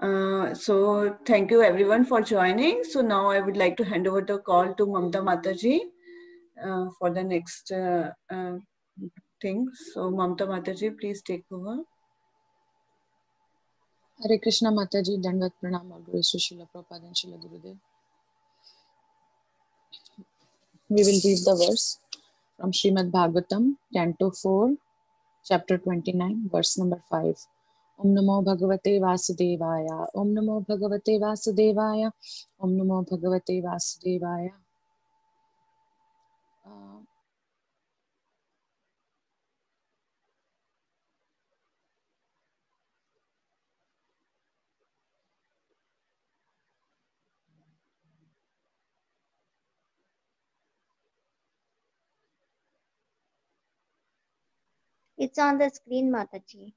So thank you everyone for joining. So now I would like to hand over the call to Mamta Mataji for the next thing. So Mamta Mataji, please take over. Hare Krsna Mataji, Dandat Pranam, Guru Srila Prabhupada and Srila Gurudev. We will read the verse from Srimad Bhagavatam, Canto 4, Chapter 29, verse number 5. Om Namo Bhagavate Vasudevaya. Om Namo Bhagavate Vasudevaya. Om Namo Bhagavate Vasudevaya. It's on the screen, Mataji.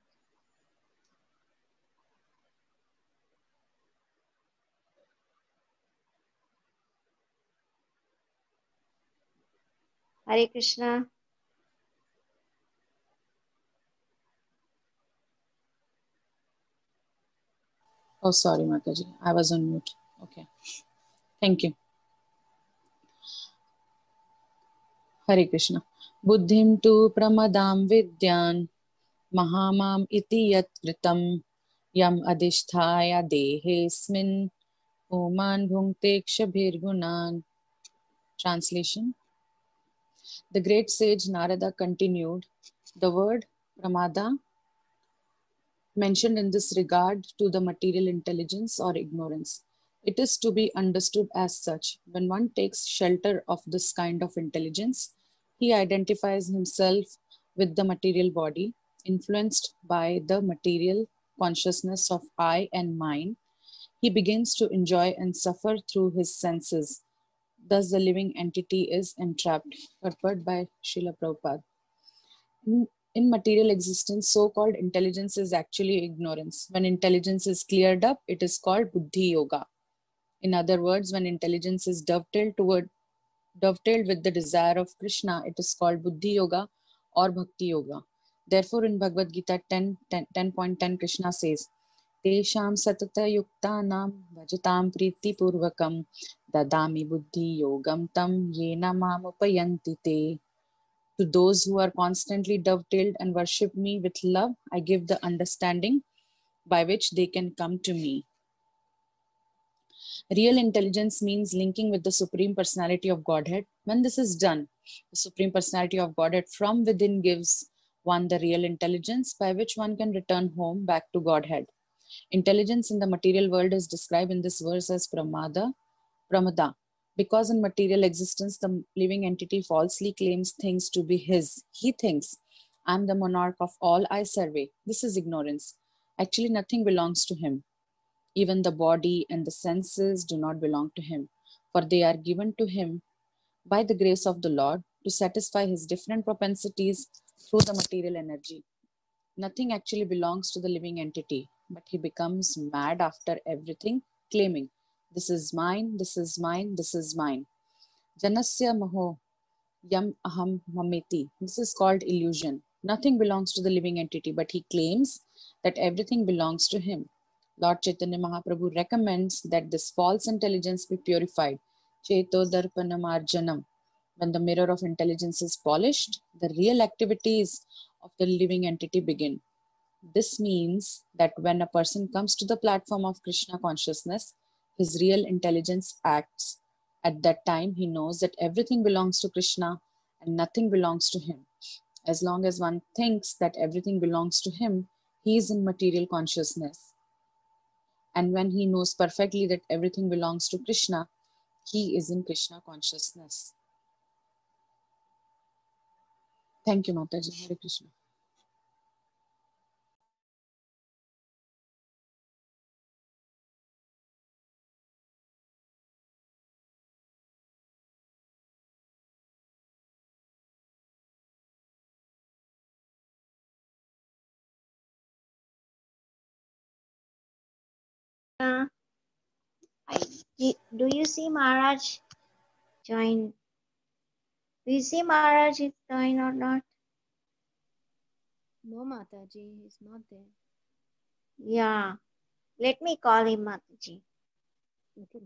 Hare Krishna. Oh, sorry, Mataji. I was on mute. Okay. Thank you. Hare Krishna. Buddhim tu pramadam vidyan mahamam iti yat kritam yam adishthaya dehesmin oman bhungtekshabhir gunan. Translation. The great sage Narada continued, the word pramada mentioned in this regard to the material intelligence or ignorance. It is to be understood as such. When one takes shelter of this kind of intelligence, he identifies himself with the material body, influenced by the material consciousness of I and mine. He begins to enjoy and suffer through his senses. Thus the living entity is entrapped, purported by Srila Prabhupada. In material existence, so-called intelligence is actually ignorance. When intelligence is cleared up, it is called buddhi yoga. In other words, when intelligence is dovetailed with the desire of Krishna, it is called Buddhi Yoga or Bhakti Yoga. Therefore, in Bhagavad Gita 10.10, Krishna says, Tesham satata yuktanam vajatam priti purvakam dadami buddhi yogam tam yena mam upayanti te. To those who are constantly dovetailed and worship me with love, I give the understanding by which they can come to me. Real intelligence means linking with the Supreme Personality of Godhead. When this is done, the Supreme Personality of Godhead from within gives one the real intelligence by which one can return home back to Godhead. Intelligence in the material world is described in this verse as pramada, because in material existence, the living entity falsely claims things to be his. He thinks, I am the monarch of all I survey. This is ignorance. Actually, nothing belongs to him. Even the body and the senses do not belong to him, for they are given to him by the grace of the Lord to satisfy his different propensities through the material energy. Nothing actually belongs to the living entity, but he becomes mad after everything, claiming, this is mine, this is mine, this is mine. Janasya maho yam aham mameti. This is called illusion. Nothing belongs to the living entity, but he claims that everything belongs to him. Lord Chaitanya Mahaprabhu recommends that this false intelligence be purified. Cheto darpanam arjanam. When the mirror of intelligence is polished, the real activities of the living entity begin. This means that when a person comes to the platform of Krishna consciousness, his real intelligence acts. At that time, he knows that everything belongs to Krishna and nothing belongs to him. As long as one thinks that everything belongs to him, he is in material consciousness. And when he knows perfectly that everything belongs to Krishna, he is in Krishna consciousness. Thank you, Mataji. Hare Krishna. Do you see Maharaj join? Do you see Maharaj is join or not? No, Mataji, he's not there. Yeah. Let me call him Mataji. Okay.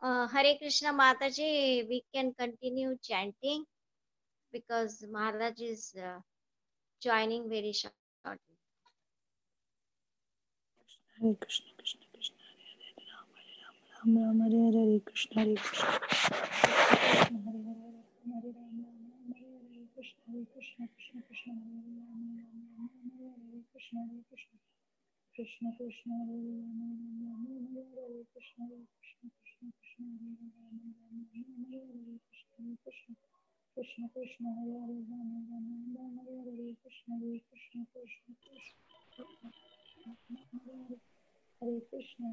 Hare Krishna Mataji, we can continue chanting because Maharaj is joining very shortly. Hare Krishna, Krishna Krishna, Hare Hare, Ram Ram, Hare Hare, Hare Krishna, Hare Krishna, Hare Ram, Hare Hare Krishna, Krishna Krishna, Hare Krishna, Hare Krishna, Krishna Krishna, Hare Krishna, Krishna Krishna, Krishna Krishna, Hare Krishna,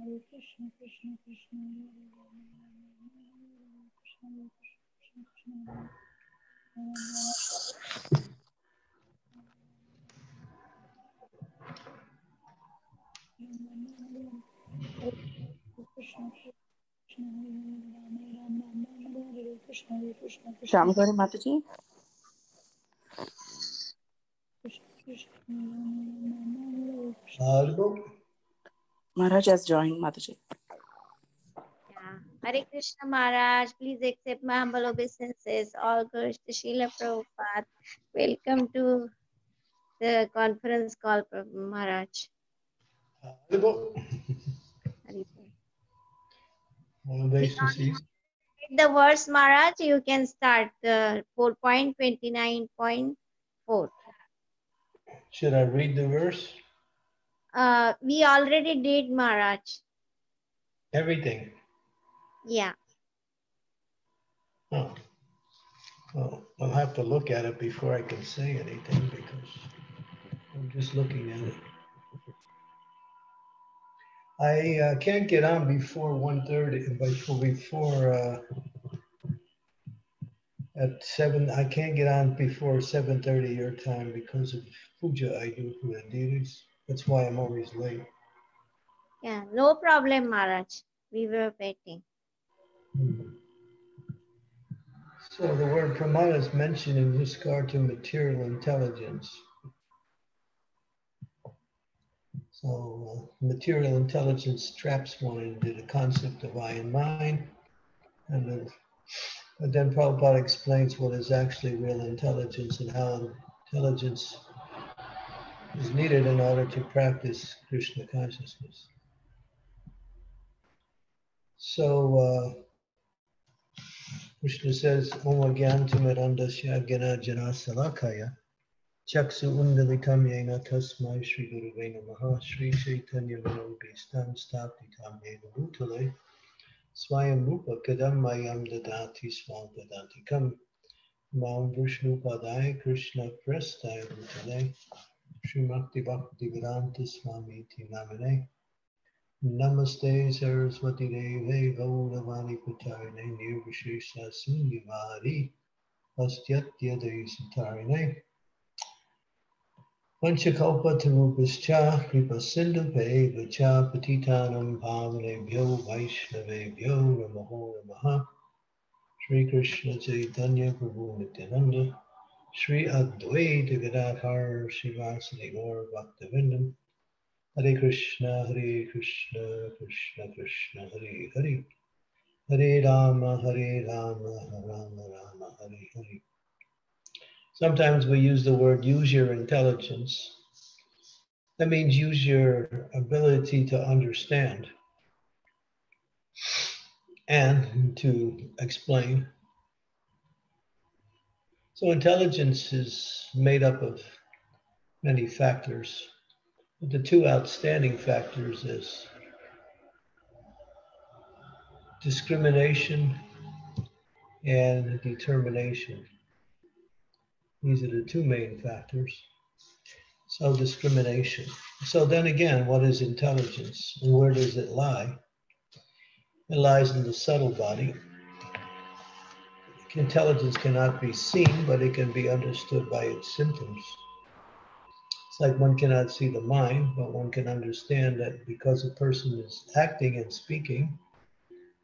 Hare Krishna, Krishna Krishna, Hare Sham Guru Mataji. Maharaj has joined Mataji. Hare Krishna Maharaj, please accept my humble obeisances. All glories to Srila Prabhupada. Welcome to the conference call, Maharaj. The verse, Maharaj, you can start 4.29.4. Should I read the verse? We already did, Maharaj. Everything? Yeah. Oh. Well, I'll have to look at it before I can say anything because I'm just looking at it. I can't get on before 1:30, but before at 7, I can't get on before 7:30 your time because of puja I do for the deities. That's why I'm always late. Yeah, no problem, Maharaj. We were waiting. So the word pramana is mentioned in regard to material intelligence. So material intelligence traps one into the concept of I and mine. And then Prabhupada explains what is actually real intelligence and how intelligence is needed in order to practice Krishna consciousness. So Krishna says, Om Agyantamirandasya Gena Janasalakaya. Chaksu undalitam yena tasmai Shri Gurave Namaha Shri Chaitanya Manobhistam Stapitam yena Bhutale Swayam Rupa Kadam Mayam Dadati Swam Dadatikam Maam Vishnu Padaya Krishna Prestaya Bhutale Shri Makti Bhakti Vedanta Swami Tinamane Namaste Saraswati Deve Gauravani Patarine Nirvishesha Sunyavari Astyatya De Satarine Panchakalpa Tarupascha Kripa Sindhupe Vacha Patitanam Bhavanebhyo Vaishnavebhyo Namaho Namaha Shri Krishna Chaitanya Prabhu Nityananda Shri Advaita Gadadhar Srivasadi Gaur Bhaktavindam Hare Krishna, Krishna Krishna, Hare Hare, Hare Rama, Rama Rama, Hare Hare. Sometimes we use the word use your intelligence. That means use your ability to understand and to explain. So intelligence is made up of many factors. The two outstanding factors is discrimination and determination. These are the two main factors. So discrimination. So then again, what is intelligence and where does it lie? It lies in the subtle body. Intelligence cannot be seen, but it can be understood by its symptoms. It's like one cannot see the mind, but one can understand that because a person is acting and speaking,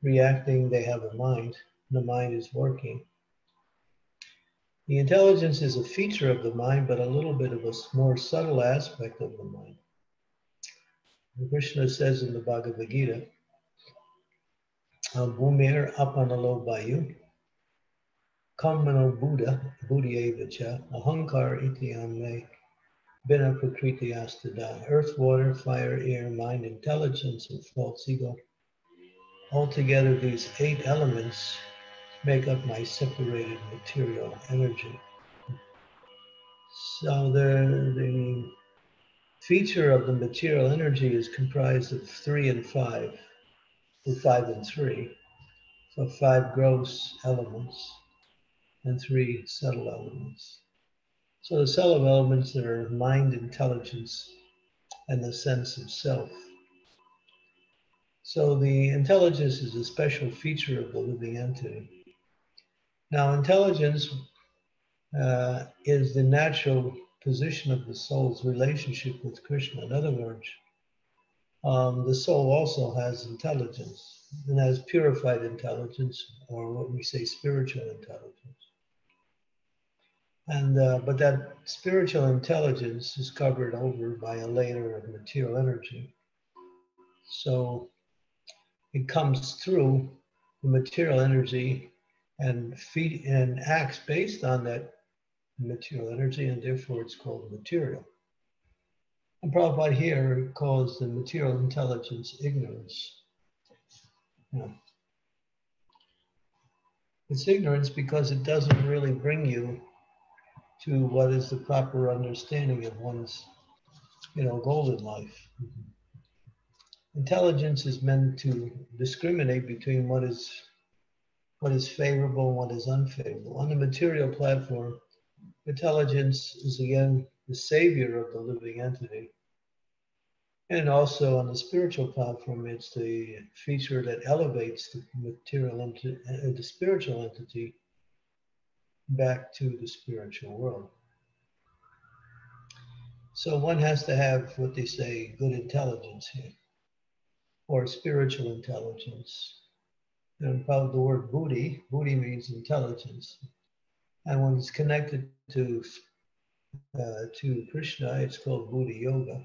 reacting, they have a mind. The mind is working. The intelligence is a feature of the mind, but a little bit of a more subtle aspect of the mind. Krishna says in the Bhagavad Gita, Bhumir apanalo bayu, kammano buddha, buddhyevacha, ahankar itiyanme, Bina prakriti astada, earth, water, fire, air, mind, intelligence, and false ego. Altogether, these 8 elements make up my separated material energy. So the feature of the material energy is comprised of 3 and 5, or 5 and 3, so 5 gross elements and 3 subtle elements. So the subtle elements are mind, intelligence, and the sense of self. So the intelligence is a special feature of the living entity. Now intelligence is the natural position of the soul's relationship with Krishna. In other words, the soul also has intelligence and has purified intelligence, or what we say spiritual intelligence. But that spiritual intelligence is covered over by a layer of material energy. So it comes through the material energy and acts based on that material energy, and therefore it's called material. And Prabhupada here calls the material intelligence ignorance. Yeah. It's ignorance because it doesn't really bring you to what is the proper understanding of one's, goal in life. Intelligence is meant to discriminate between what is favorable and what is unfavorable. On the material platform, intelligence is again the savior of the living entity. And also on the spiritual platform, it's the feature that elevates the material into the spiritual entity back to the spiritual world. So one has to have what they say good intelligence here, or spiritual intelligence. And probably the word buddhi, buddhi means intelligence. And when it's connected to Krishna, it's called buddhi yoga.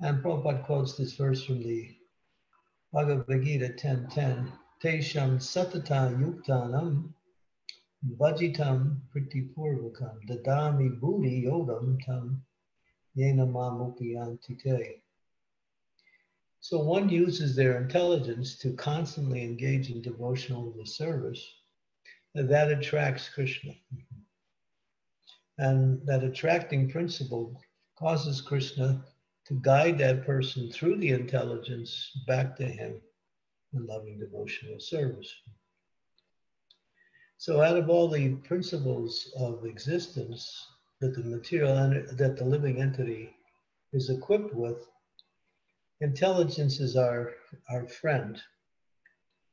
And Prabhupada quotes this verse from the Bhagavad Gita 10:10, Tesham satata yuktanam Vajitam pritipurvakam dadami buddhi yogam tam yenamamupiyantite. So one uses their intelligence to constantly engage in devotional service. That attracts Krishna. And that attracting principle causes Krishna to guide that person through the intelligence back to him in loving devotional service. So out of all the principles of existence that the living entity is equipped with, Intelligence is our friend,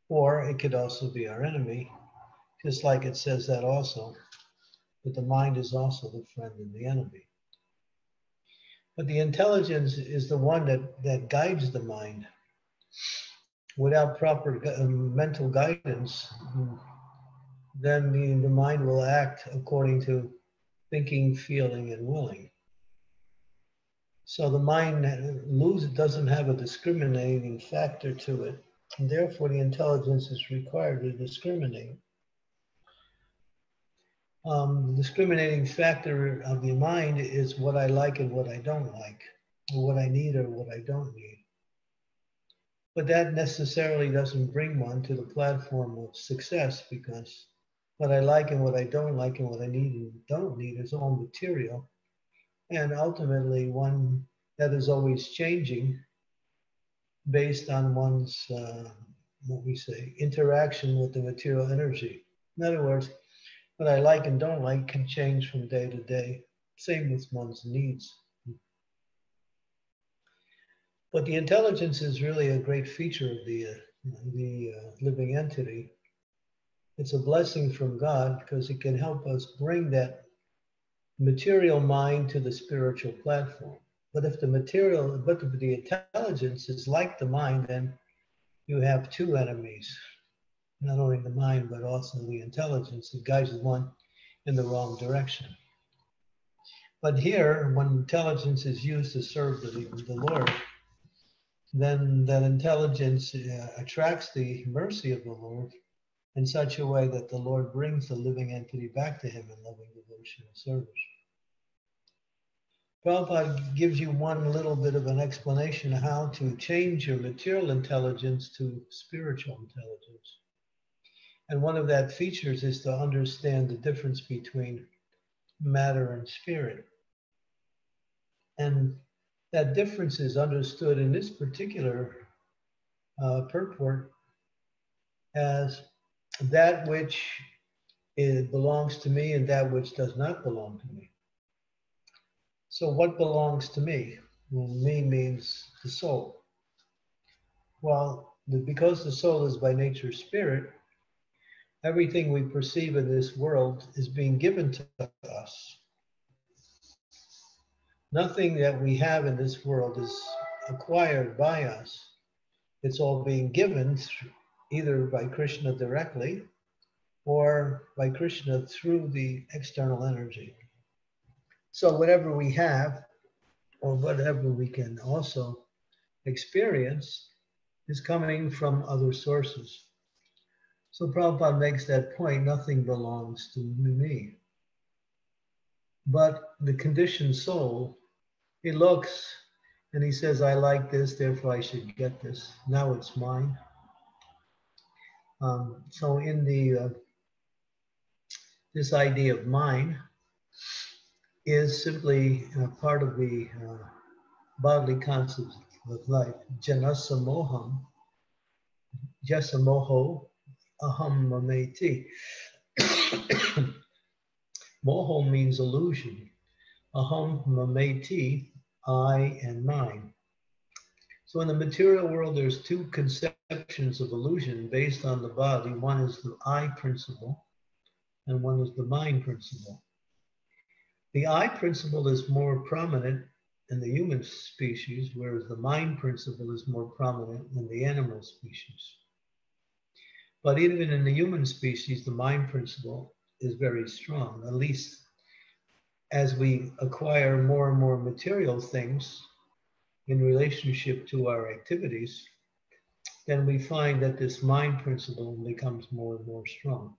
or it could also be our enemy, just like it says that also. But the mind is also the friend and the enemy. But the intelligence is the one that guides the mind. Without proper mental guidance, then the mind will act according to thinking, feeling, and willing. So the mind doesn't have a discriminating factor to it, and therefore the intelligence is required to discriminate. The discriminating factor of the mind is what I like and what I don't like, or what I need or what I don't need. But that necessarily doesn't bring one to the platform of success, because what I like and what I don't like and what I need and don't need is all material. And ultimately one that is always changing based on one's, interaction with the material energy. In other words, what I like and don't like can change from day to day, same with one's needs. But the intelligence is really a great feature of the living entity. It's a blessing from God because it can help us bring that material mind to the spiritual platform. But if the intelligence is like the mind, then you have two enemies. Not only the mind, but also the intelligence that guides one in the wrong direction. But here, when intelligence is used to serve the Lord, then that intelligence attracts the mercy of the Lord in such a way that the Lord brings the living entity back to him in loving devotion and service. Prabhupada gives you one little bit of an explanation how to change your material intelligence to spiritual intelligence. And one of that features is to understand the difference between matter and spirit. And that difference is understood in this particular purport as that which belongs to me and that which does not belong to me. So what belongs to me? Well, me means the soul. Well, because the soul is by nature spirit, everything we perceive in this world is being given to us. Nothing that we have in this world is acquired by us. It's all being given either by Krishna directly or by Krishna through the external energy. So whatever we have or whatever we can also experience is coming from other sources. So Prabhupada makes that point, nothing belongs to me. But the conditioned soul, he looks and he says, I like this, therefore I should get this. Now it's mine. So in this idea of mine is simply part of the bodily concept of life. Janasa moham, jasa moho, aham mameti. Moho means illusion. Aham mameti, I and mine. So in the material world, there's two conceptions of illusion based on the body. One is the I principle, and one is the mind principle. The I principle is more prominent in the human species, whereas the mind principle is more prominent in the animal species. But even in the human species, the mind principle is very strong. At least as we acquire more and more material things in relationship to our activities, then we find that this mind principle becomes more and more strong.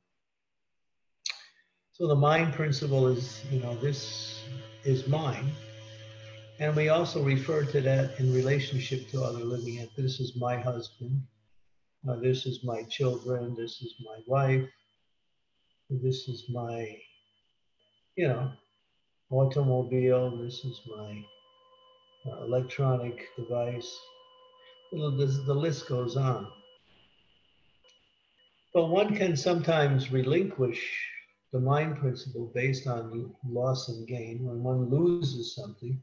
So the mind principle is, this is mine. And we also refer to that in relationship to other living entities. This is my husband. This is my children, this is my wife, this is my, automobile, this is my electronic device. The list goes on. But one can sometimes relinquish the mind principle based on loss and gain. When one loses something,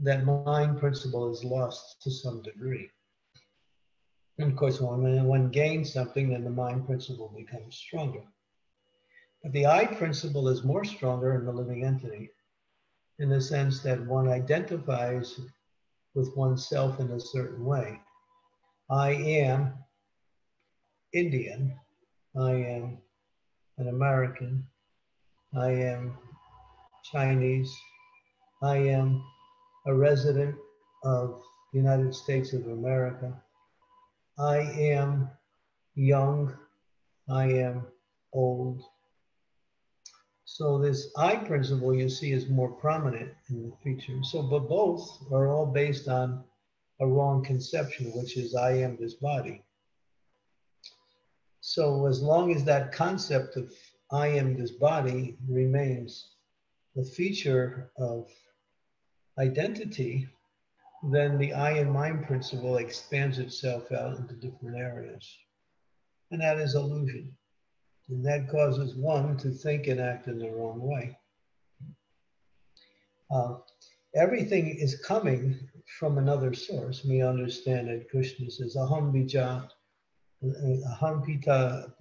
that mind principle is lost to some degree. And of course, when one gains something, then the mind principle becomes stronger. But the I principle is more stronger in the living entity, in the sense that one identifies with oneself in a certain way. I am Indian, I am an American, I am Chinese, I am a resident of the United States of America, I am young, I am old. So this I principle, you see, is more prominent in the feature. So, but both are all based on a wrong conception, which is I am this body. So as long as that concept of I am this body remains the feature of identity, then the I and mind principle expands itself out into different areas. And that is illusion. And that causes one to think and act in the wrong way. Everything is coming from another source. We understand that Krishna says, aham bija, aham pita,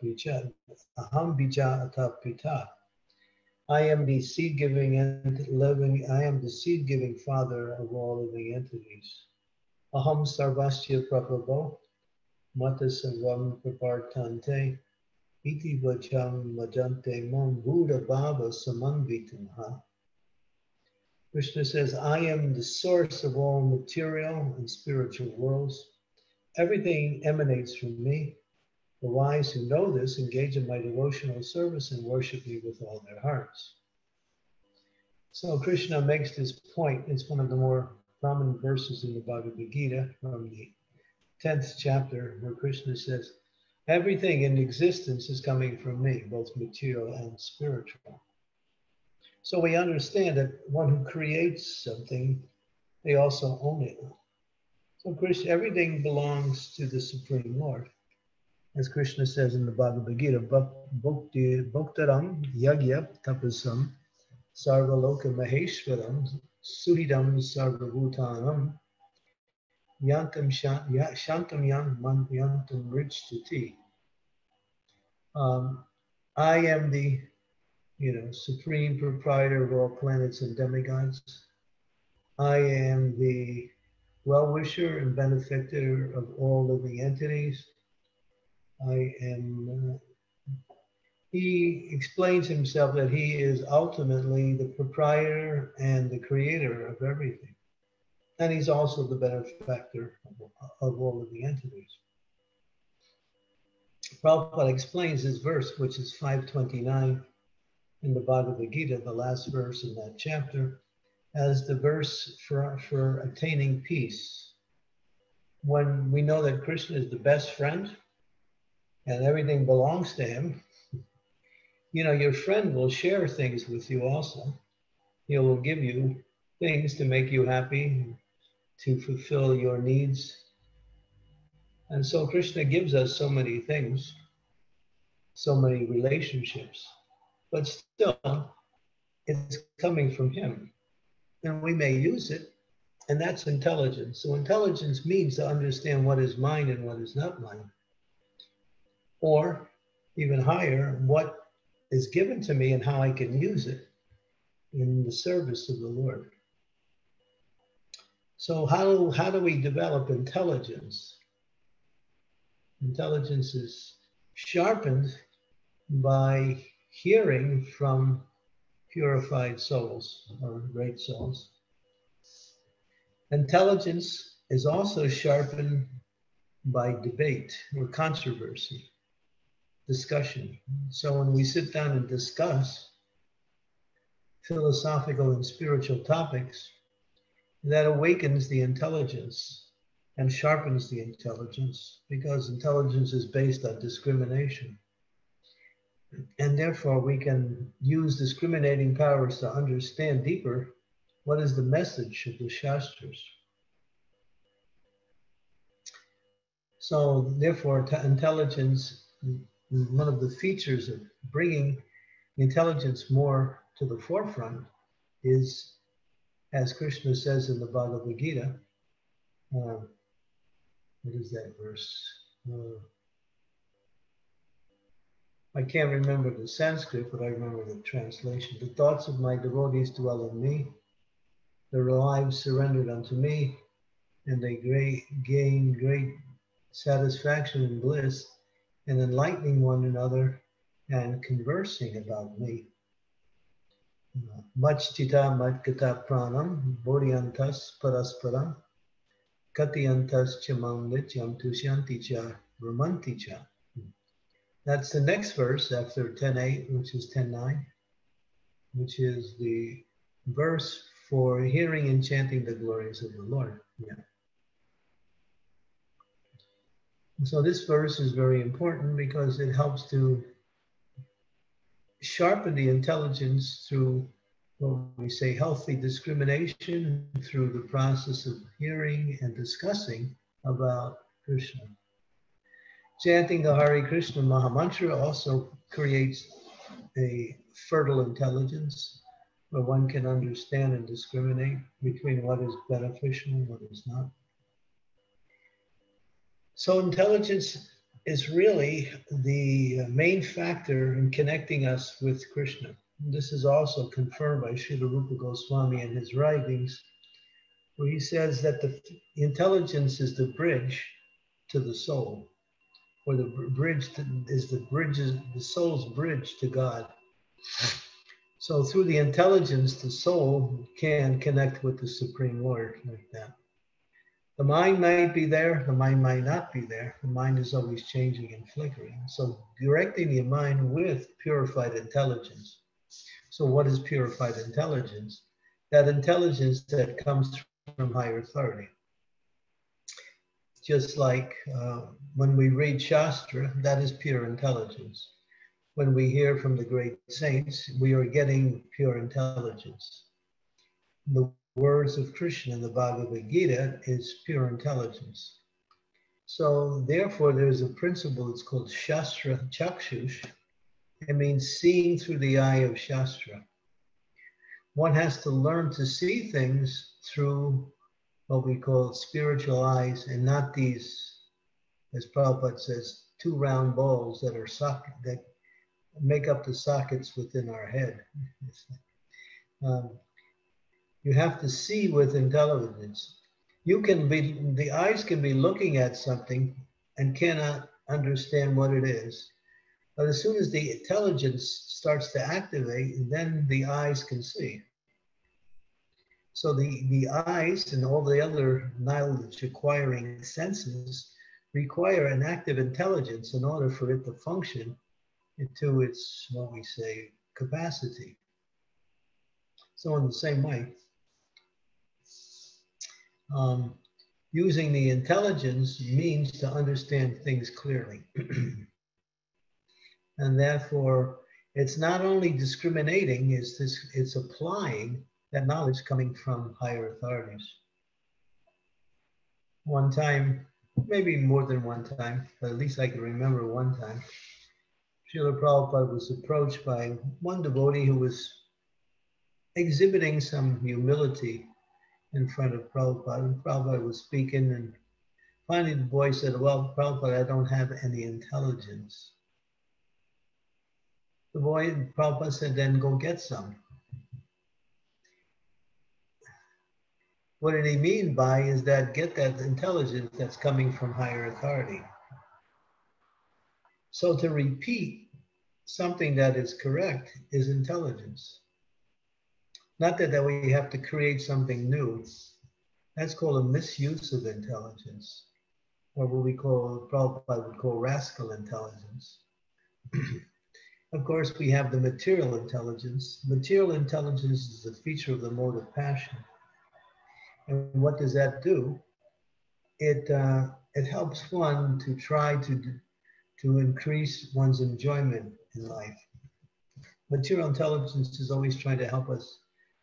aham bija atapita. I am the seed-giving and living. I am the seed-giving father of all living entities. Aham sarvasya prapabo, mata sarvam prapartante, iti vajam vajante mam buddha bhava samanvitamha. Krishna says, I am the source of all material and spiritual worlds. Everything emanates from me. The wise who know this engage in my devotional service and worship me with all their hearts. So Krishna makes this point. It's one of the more prominent verses in the Bhagavad Gita from the 10th chapter, where Krishna says, everything in existence is coming from me, both material and spiritual. So we understand that one who creates something, they also own it. So Krishna, everything belongs to the Supreme Lord. As Krishna says in the Bhagavad Gita, bhoktaram yagya tapasam sarvaloka maheshwaram suhidam sarvabhutanam yantam yantam richati. I am the, supreme proprietor of all planets and demigods. I am the well-wisher and benefactor of all living entities. I am, he explains himself that he is ultimately the proprietor and the creator of everything. And he's also the benefactor of all of the entities. Prabhupada explains this verse, which is 529 in the Bhagavad Gita, the last verse in that chapter, as the verse for attaining peace. When we know that Krishna is the best friend, and everything belongs to him, your friend will share things with you also. He will give you things to make you happy, to fulfill your needs. And so Krishna gives us so many things, so many relationships, but still it's coming from him. And we may use it, and that's intelligence. So intelligence means to understand what is mine and what is not mine. Or even higher, what is given to me and how I can use it in the service of the Lord. So how do we develop intelligence? Intelligence is sharpened by hearing from purified souls or great souls. Intelligence is also sharpened by debate or controversy. Discussion. So when we sit down and discuss philosophical and spiritual topics, that awakens the intelligence and sharpens the intelligence, because intelligence is based on discrimination. And therefore we can use discriminating powers to understand deeper what is the message of the Shastras. So therefore intelligence, one of the features of bringing intelligence more to the forefront is as Krishna says in the Bhagavad Gita, what is that verse? I can't remember the Sanskrit, but I remember the translation. The thoughts of my devotees dwell in me, their lives surrendered unto me, and they gain great satisfaction and bliss in enlightening one another and conversing about me. Mach Chita Madgata Pranam, Bodhyantas Parasparam, Katyantas Chamandichyam Tushanticha Ramanticha. That's the next verse after 10.8, which is 10.9, which is the verse for hearing and chanting the glories of the Lord. Yeah. So this verse is very important because it helps to sharpen the intelligence through what we say healthy discrimination, through the process of hearing and discussing about Krishna. Chanting the Hare Krishna Maha Mantra also creates a fertile intelligence where one can understand and discriminate between what is beneficial and what is not. So intelligence is really the main factor in connecting us with Krishna. This is also confirmed by Srila Rupa Goswami in his writings, where he says that the intelligence is the bridge to the soul, or the bridge is the soul's bridge to God. So through the intelligence, the soul can connect with the Supreme Lord like that. The mind might be there, the mind might not be there. The mind is always changing and flickering. So directing the mind with purified intelligence. So what is purified intelligence? That intelligence that comes from higher authority. Just like when we read Shastra, that is pure intelligence. When we hear from the great saints, we are getting pure intelligence. The words of Krishna in the Bhagavad Gita is pure intelligence. So therefore there's a principle, it's called Shastra Chakshush. It means seeing through the eye of Shastra. One has to learn to see things through what we call spiritual eyes and not these, as Prabhupada says, two round balls that are that make up the sockets within our head. You have to see with intelligence. You can be, the eyes can be looking at something and cannot understand what it is. But as soon as the intelligence starts to activate, then the eyes can see. So the eyes and all the other knowledge acquiring senses require an active intelligence in order for it to function to its, what we say, capacity. So in the same way, using the intelligence means to understand things clearly. And therefore, it's not only discriminating, it's applying that knowledge coming from higher authorities. One time, maybe more than one time, but at least I can remember one time, Srila Prabhupada was approached by one devotee who was exhibiting some humility in front of Prabhupada, and Prabhupada was speaking, and finally the boy said, well, Prabhupada, I don't have any intelligence. The boy, Prabhupada said, then go get some. What did he mean by is that get that intelligence that's coming from higher authority. So to repeat something that is correct is intelligence. Not that we have to create something new. That's called a misuse of intelligence, or what we call, Prabhupada would call rascal intelligence. Of course, we have the material intelligence. Material intelligence is a feature of the mode of passion. And what does that do? It helps one to try to increase one's enjoyment in life. Material intelligence is always trying to help us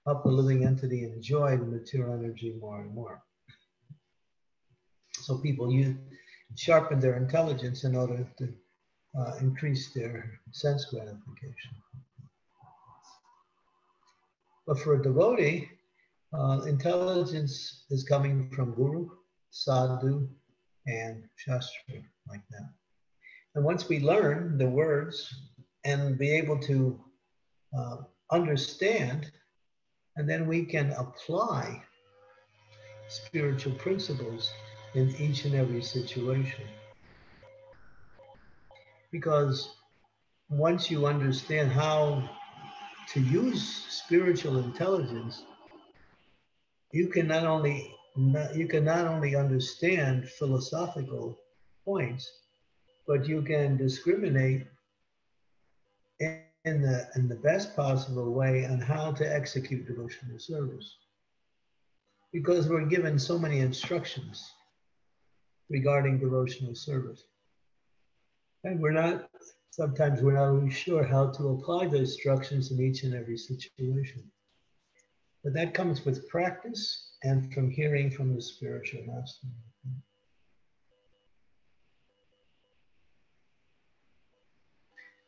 help the living entity enjoy the material energy more and more. So people sharpen their intelligence in order to increase their sense gratification. But for a devotee, Intelligence is coming from Guru, Sadhu, and Shastra, like that. And once we learn the words and be able to understand, and then we can apply spiritual principles in each and every situation. Because once you understand how to use spiritual intelligence, you can not only understand philosophical points, but you can discriminate in the best possible way on how to execute devotional service. Because we're given so many instructions regarding devotional service. And sometimes we're not really sure how to apply those instructions in each and every situation. But that comes with practice and from hearing from the spiritual master.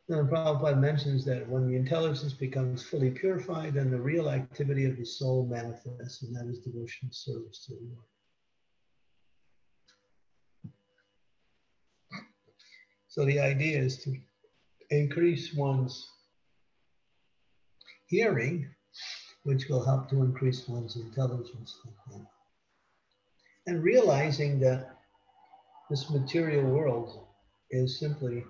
Then Prabhupada mentions that when the intelligence becomes fully purified, then the real activity of the soul manifests, and that is devotional service to the Lord. So the idea is to increase one's hearing, which will help to increase one's intelligence. And realizing that this material world is simply,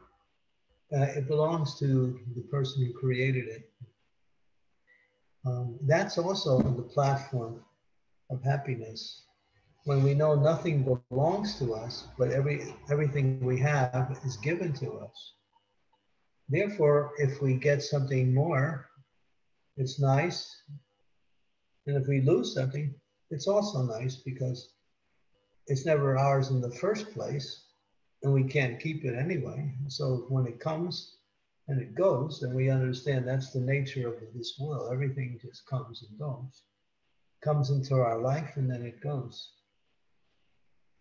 it belongs to the person who created it. That's also the platform of happiness. When we know nothing belongs to us, but everything we have is given to us. Therefore, if we get something more, it's nice. And if we lose something, it's also nice because it's never ours in the first place, and we can't keep it anyway. So when it comes and it goes, then we understand that's the nature of this world. Everything just comes and goes. Comes into our life and then it goes.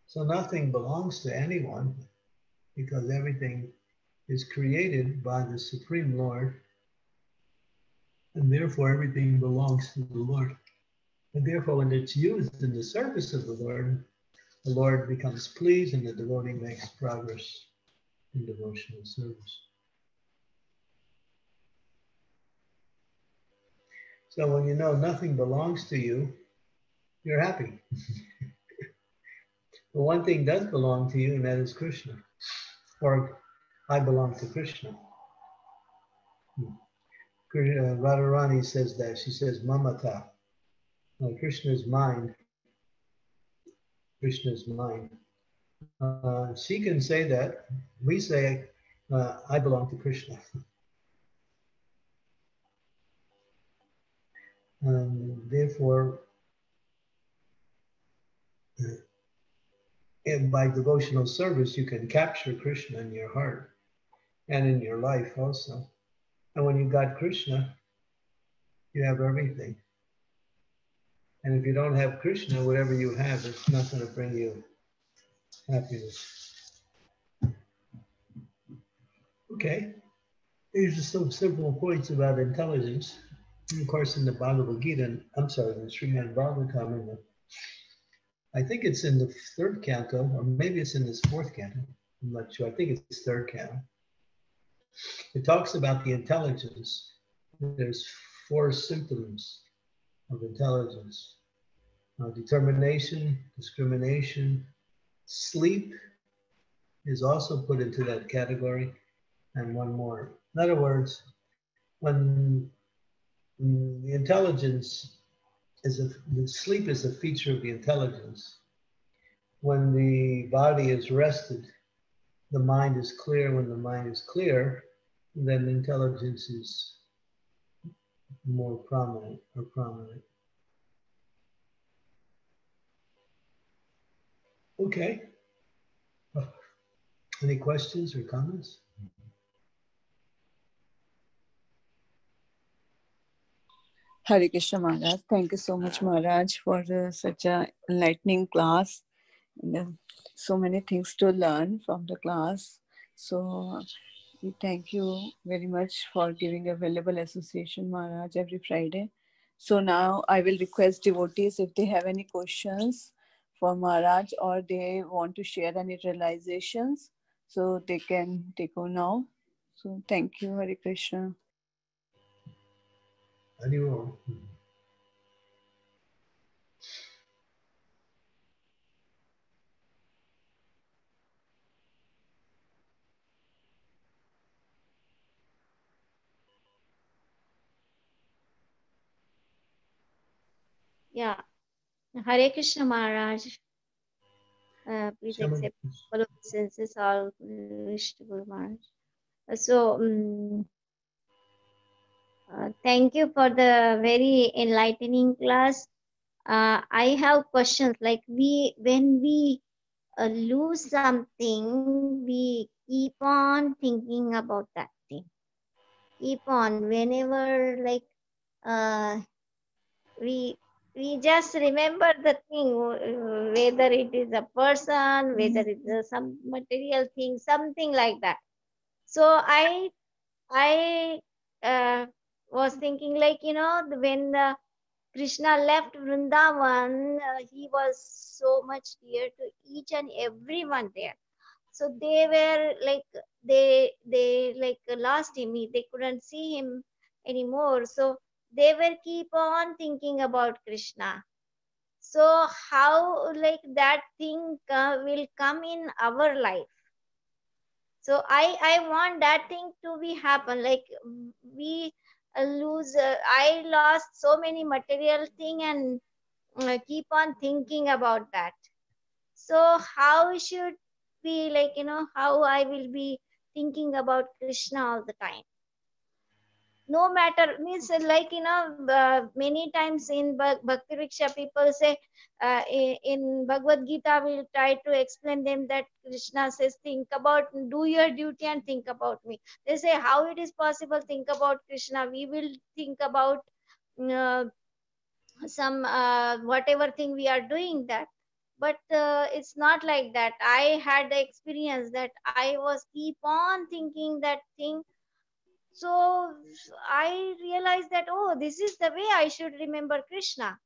So nothing belongs to anyone because everything is created by the Supreme Lord, and therefore everything belongs to the Lord. And therefore, when it's used in the service of the Lord becomes pleased and the devotee makes progress in devotional service. So when you know nothing belongs to you, you're happy. But one thing does belong to you, and that is Krishna. Or, I belong to Krishna. Radharani says that. She says, Mamata. No, Krishna's mind. Krishna's mind. She can say that. We say, I belong to Krishna. Therefore, and by devotional service, you can capture Krishna in your heart and in your life also. And when you got Krishna, you have everything. And if you don't have Krishna, whatever you have, it's not going to bring you happiness. Okay. These are some simple points about intelligence. And of course, in the Bhagavad Gita, the Srimad Bhagavatam, I think it's in the third canto, or maybe it's in this fourth canto. I'm not sure. I think it's third canto. It talks about the intelligence. There's four symptoms of intelligence: determination, discrimination, sleep is also put into that category, and one more. In other words, when the intelligence is the sleep is a feature of the intelligence. When the body is rested, the mind is clear. When the mind is clear, then intelligence is more prominent or prominent. Okay. Any questions or comments? Hare Krishna Maharaj. Thank you so much, Maharaj, for such an enlightening class. And, so many things to learn from the class. So we thank you very much for giving a valuable association, Maharaj, every Friday. So now I will request devotees if they have any questions for Maharaj or they want to share any realizations, so they can take on now. So thank you. Hare Krishna. Yeah, Hare Krishna Maharaj. Please accept all of the senses, all wish to Guru Maharaj. So, thank you for the very enlightening class. I have questions. Like when we lose something, we keep on thinking about that thing. Keep on whenever like we just remember the thing, whether it is a person, whether it is some material thing, something like that. So I was thinking, like, you know, when Krishna left Vrindavan, he was so much dear to each and everyone there. So they were like, they like lost him. They couldn't see him anymore. So they will keep on thinking about Krishna. So how like that thing will come in our life? So I want that thing to be happen. Like we lose, I lost so many material thing and keep on thinking about that. So how should we, like, you know, how I will be thinking about Krishna all the time? No matter, means like, you know, many times in Bhakti Riksha, people say in Bhagavad Gita, we'll try to explain them that Krishna says, think about, do your duty and think about me. They say, how it is possible, think about Krishna? We will think about some, whatever thing we are doing that. But it's not like that. I had the experience that I was keep on thinking that thing. So I realized that, oh, this is the way I should remember Krishna.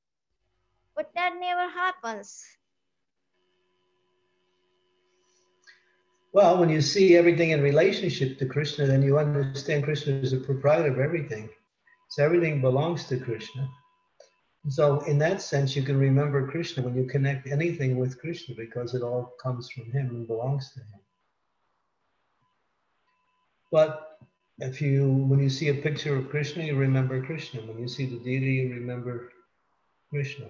But that never happens. Well, when you see everything in relationship to Krishna, then you understand Krishna is the proprietor of everything. So everything belongs to Krishna. So in that sense, you can remember Krishna when you connect anything with Krishna, because it all comes from him and belongs to him. But if you, when you see a picture of Krishna, you remember Krishna. When you see the deity, you remember Krishna.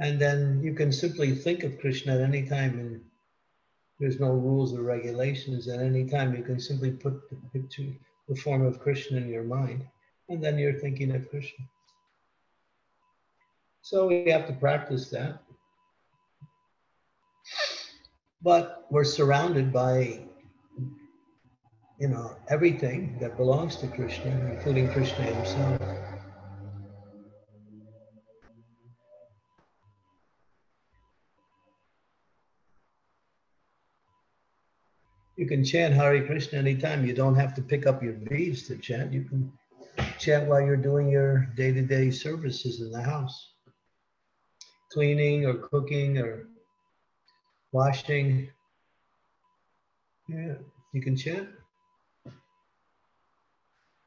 And then you can simply think of Krishna at any time, and there's no rules or regulations. At any time, you can simply put the picture, the form of Krishna in your mind, and then you're thinking of Krishna. So we have to practice that. But we're surrounded by, you know, everything that belongs to Krishna, including Krishna himself. You can chant Hare Krishna anytime. You don't have to pick up your beads to chant. You can chant while you're doing your day-to-day services in the house. Cleaning or cooking or washing. Yeah, you can chant.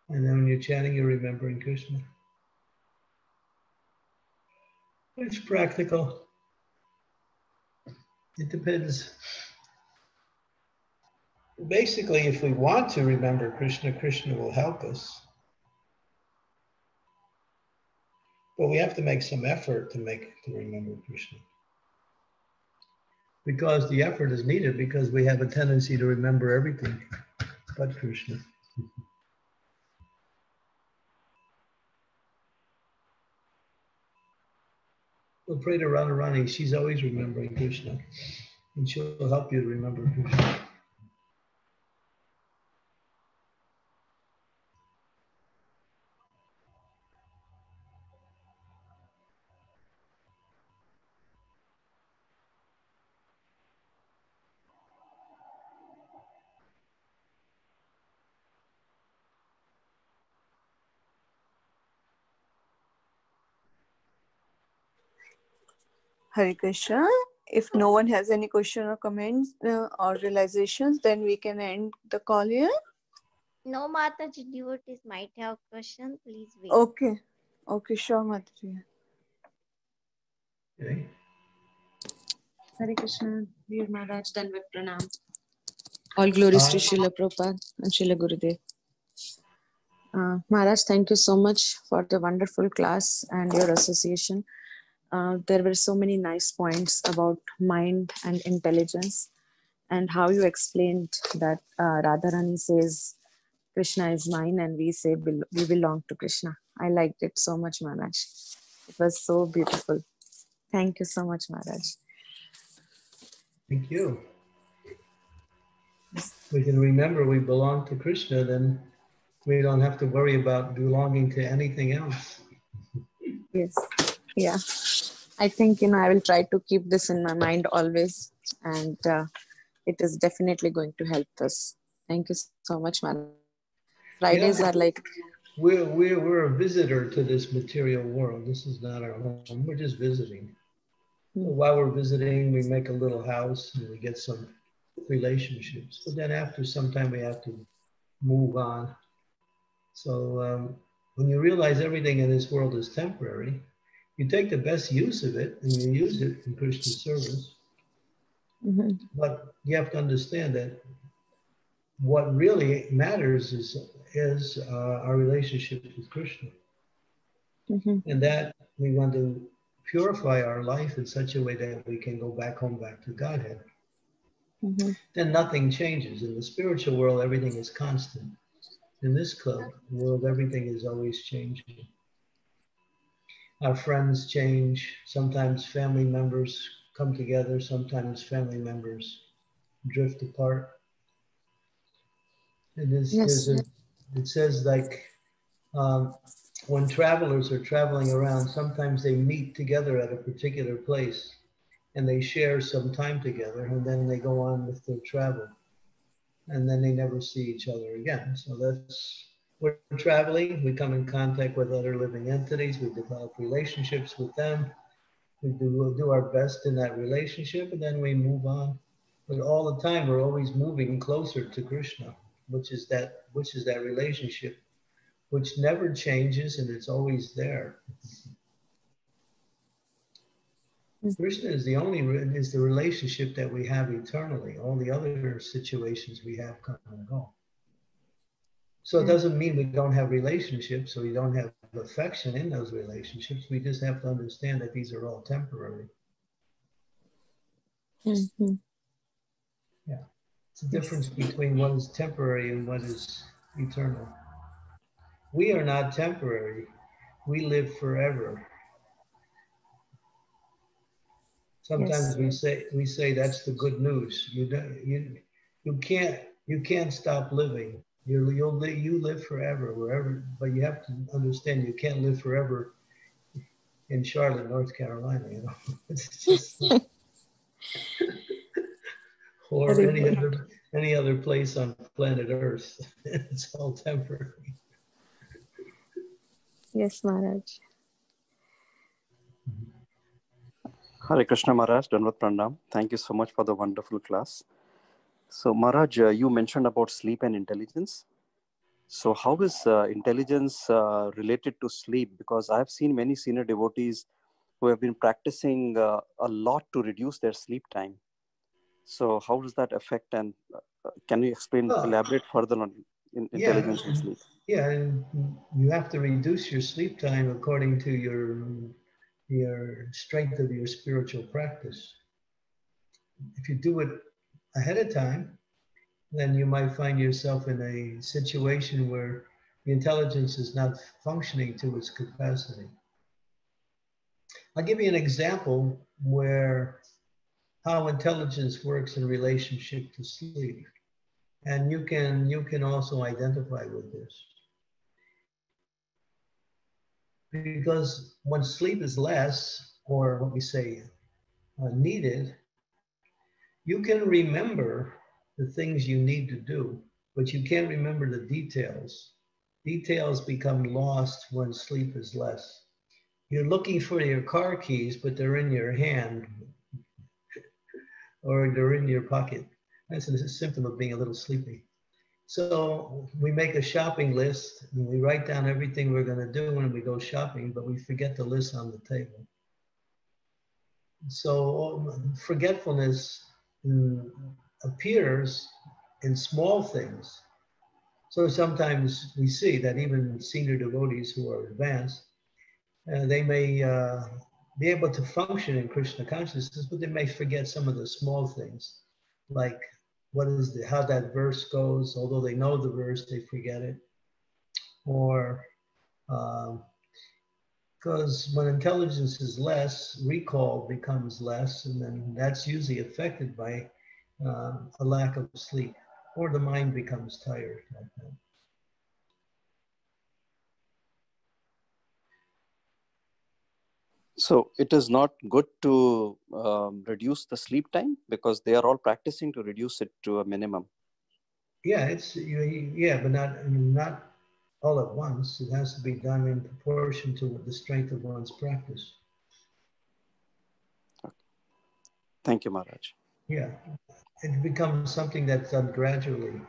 And then when you're chanting, you're remembering Krishna. It's practical. It depends. Basically, if we want to remember Krishna, Krishna will help us. But we have to make some effort to remember Krishna. Because the effort is needed, because we have a tendency to remember everything but Krishna. We'll pray to Radharani. She's always remembering Krishna, and she'll help you to remember Krishna. Hare Krishna. If no one has any question or comments or realizations, then we can end the call here. No, Mataji, devotees might have question. Please wait. Okay. Okay, sure, Mataji. Okay. Hare Krishna, dear Maharaj, done with pranam. All glories to Srila Prabhupada and Srila Gurudev. Maharaj, thank you so much for the wonderful class and your association. There were so many nice points about mind and intelligence, and how you explained that Radharani says Krishna is mine and we say we belong to Krishna. I liked it so much, Maharaj. It was so beautiful. Thank you so much, Maharaj. Thank you. We can remember we belong to Krishna, then we don't have to worry about belonging to anything else. Yes. Yeah, I think, you know, I will try to keep this in my mind always, and it is definitely going to help us. Thank you so much, Maharaj. Fridays are like... We're a visitor to this material world. This is not our home. We're just visiting. While we're visiting, we make a little house and we get some relationships. But then after some time, we have to move on. So when you realize everything in this world is temporary, you take the best use of it, and you use it in Christian service. Mm-hmm. But you have to understand that what really matters is our relationship with Krishna. Mm-hmm. And that we want to purify our life in such a way that we can go back home, back to Godhead. Mm-hmm. Then nothing changes. In the spiritual world, everything is constant. In this world, everything is always changing. Our friends change, sometimes family members come together, sometimes family members drift apart. And it says, like, when travelers are traveling around, sometimes they meet together at a particular place and they share some time together, and then they go on with their travel. And then they never see each other again. So that's... We're traveling, we come in contact with other living entities, we develop relationships with them, we'll do our best in that relationship, and then we move on. But all the time, we're always moving closer to Krishna, which is that relationship, which never changes, and it's always there. Krishna is the relationship that we have eternally. All the other situations we have come and go. So it doesn't mean we don't have relationships or we don't have affection in those relationships. We just have to understand that these are all temporary. Mm-hmm. Yeah. It's the difference between what is temporary and what is eternal. We are not temporary. We live forever. Sometimes we say that's the good news. You can't stop living. You live forever wherever, but you have to understand you can't live forever in Charlotte, North Carolina, you know. It's just, or any other place on planet Earth. It's all temporary. Yes, Maharaj. Hare Krishna, Maharaj. Dhanvat Pranam. Thank you so much for the wonderful class. So Maharaj, you mentioned about sleep and intelligence. So how is intelligence related to sleep? Because I've seen many senior devotees who have been practicing a lot to reduce their sleep time. So how does that affect, and can you elaborate further on intelligence and sleep? Yeah, you have to reduce your sleep time according to your strength of your spiritual practice. If you do it ahead of time, then you might find yourself in a situation where the intelligence is not functioning to its capacity. I'll give you an example where how intelligence works in relationship to sleep. And you can also identify with this. Because when sleep is less, or what we say needed, you can remember the things you need to do, but you can't remember the details. Details become lost when sleep is less. You're looking for your car keys, but they're in your hand or they're in your pocket. That's a symptom of being a little sleepy. So we make a shopping list and we write down everything we're going to do when we go shopping, but we forget the list on the table. So forgetfulness appears in small things. So sometimes we see that even senior devotees who are advanced, they may be able to function in Krishna consciousness, but they may forget some of the small things, like how that verse goes. Although they know the verse, they forget it. Or because when intelligence is less, recall becomes less, and then that's usually affected by a lack of sleep, or the mind becomes tired like that. So it is not good to reduce the sleep time, because they are all practicing to reduce it to a minimum. Yeah, but not all at once. It has to be done in proportion to the strength of one's practice. Okay. Thank you, Maharaj. Yeah, it becomes something that's done gradually.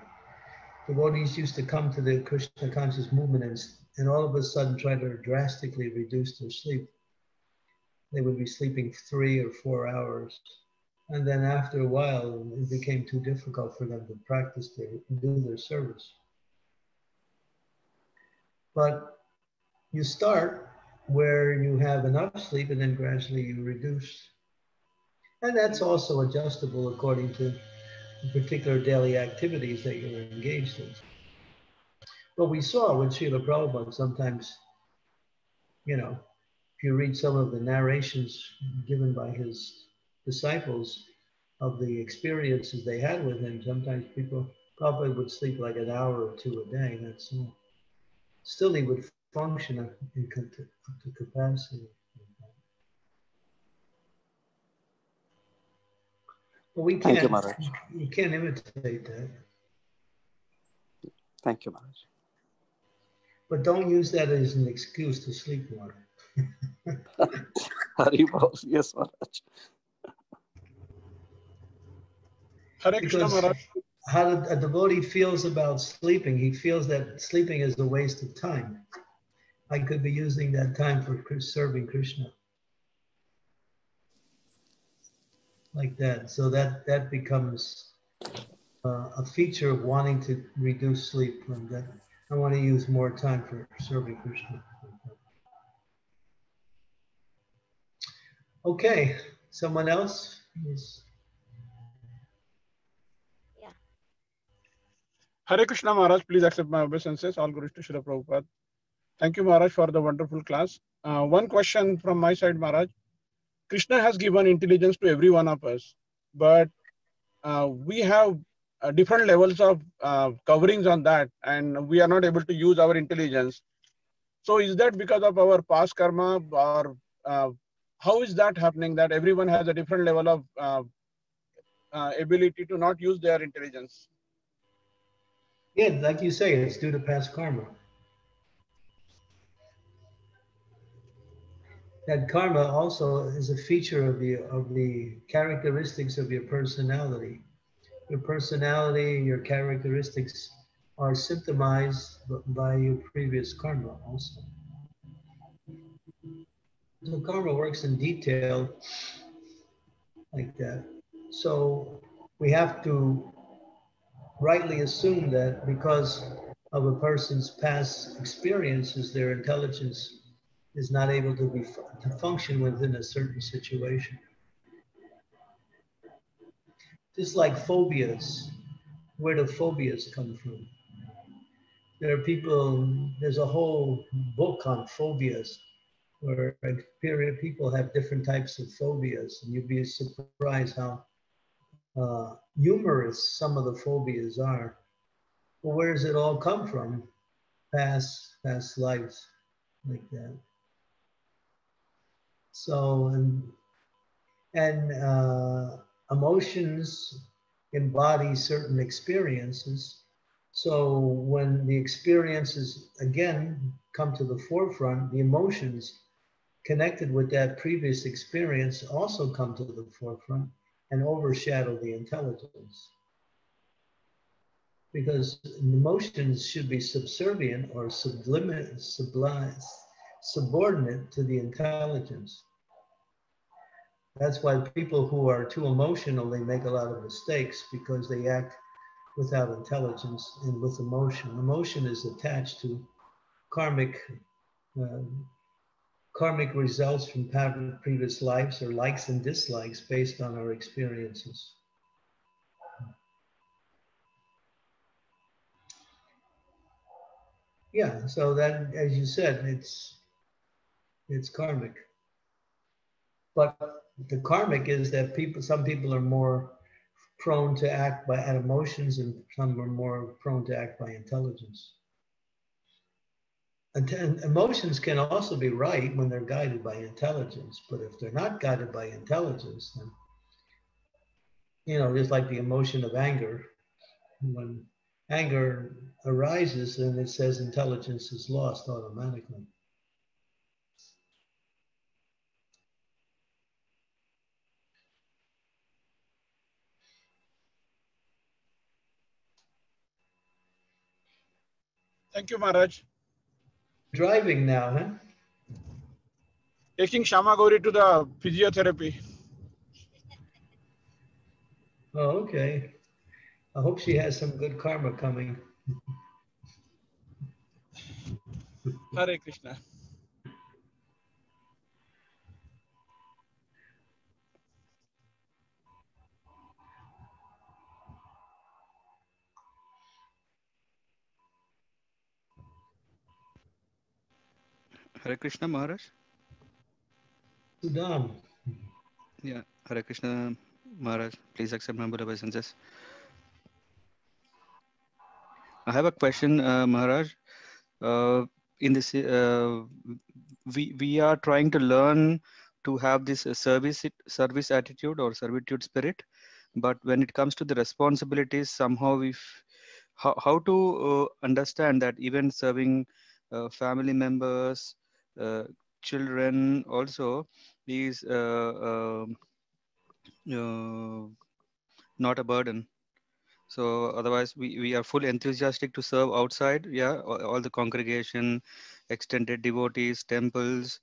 Devotees used to come to the Krishna conscious movement and all of a sudden try to drastically reduce their sleep. They would be sleeping 3 or 4 hours. And then after a while, it became too difficult for them to practice do their service. But you start where you have enough sleep and then gradually you reduce. And that's also adjustable according to the particular daily activities that you're engaged in. But we saw with Srila Prabhupada sometimes, if you read some of the narrations given by his disciples of the experiences they had with him, sometimes people probably would sleep like an hour or two a day. That's all. Still, he would function up to capacity. But we can't. Thank you, Maharaj. You can't imitate that. Thank you, Maharaj. But don't use that as an excuse to sleep more. Yes, Maharaj. Hare Krishna, Maharaj. How a devotee feels about sleeping, he feels that sleeping is a waste of time. I could be using that time for serving Krishna. Like that. So that becomes a feature of wanting to reduce sleep. And that I want to use more time for serving Krishna. Okay, someone else? Yes. Yeah. Hare Krishna, Maharaj, please accept my obeisances. All Gurus to Srila Prabhupada. Thank you, Maharaj, for the wonderful class. One question from my side, Maharaj. Krishna has given intelligence to every one of us, but we have different levels of coverings on that, and we are not able to use our intelligence. So is that because of our past karma, or how is that happening, that everyone has a different level of ability to not use their intelligence? Yeah, like you say, it's due to past karma. That karma also is a feature of the characteristics of your personality. Your personality and your characteristics are symptomized by your previous karma also. So karma works in detail like that. So we have to rightly assume that because of a person's past experiences, their intelligence is not able to function within a certain situation. Just like phobias, where do phobias come from? There's a whole book on phobias, where people have different types of phobias, and you'd be surprised how humorous some of the phobias are. Well, where does it all come from? Past lives, like that. So, and emotions embody certain experiences. So when the experiences, again, come to the forefront, the emotions connected with that previous experience also come to the forefront and overshadow the intelligence. Because emotions should be subservient or subordinate to the intelligence. That's why people who are too emotional, they make a lot of mistakes because they act without intelligence and with emotion. Emotion is attached to karmic results from previous lives, or likes and dislikes based on our experiences. Yeah, so that, as you said, it's karmic. But the karmic is that people, some people are more prone to act by emotions and some are more prone to act by intelligence. And emotions can also be right when they're guided by intelligence, but if they're not guided by intelligence, then, you know, just like the emotion of anger, when anger arises, and it says intelligence is lost automatically. Thank you, Maharaj. Driving now, huh? Taking Shamagori to the physiotherapy. Oh, okay. I hope she has some good karma coming. Hare Krishna. Hare Krishna, Maharaj. Sudam. Yeah, Hare Krishna, Maharaj. Please accept my obeisances. I have a question, Maharaj. In this, we are trying to learn to have this service attitude or servitude spirit, but when it comes to the responsibilities, somehow we how to understand that even serving family members, children also is not a burden. So otherwise we are full enthusiastic to serve outside, yeah, all the congregation, extended devotees, temples,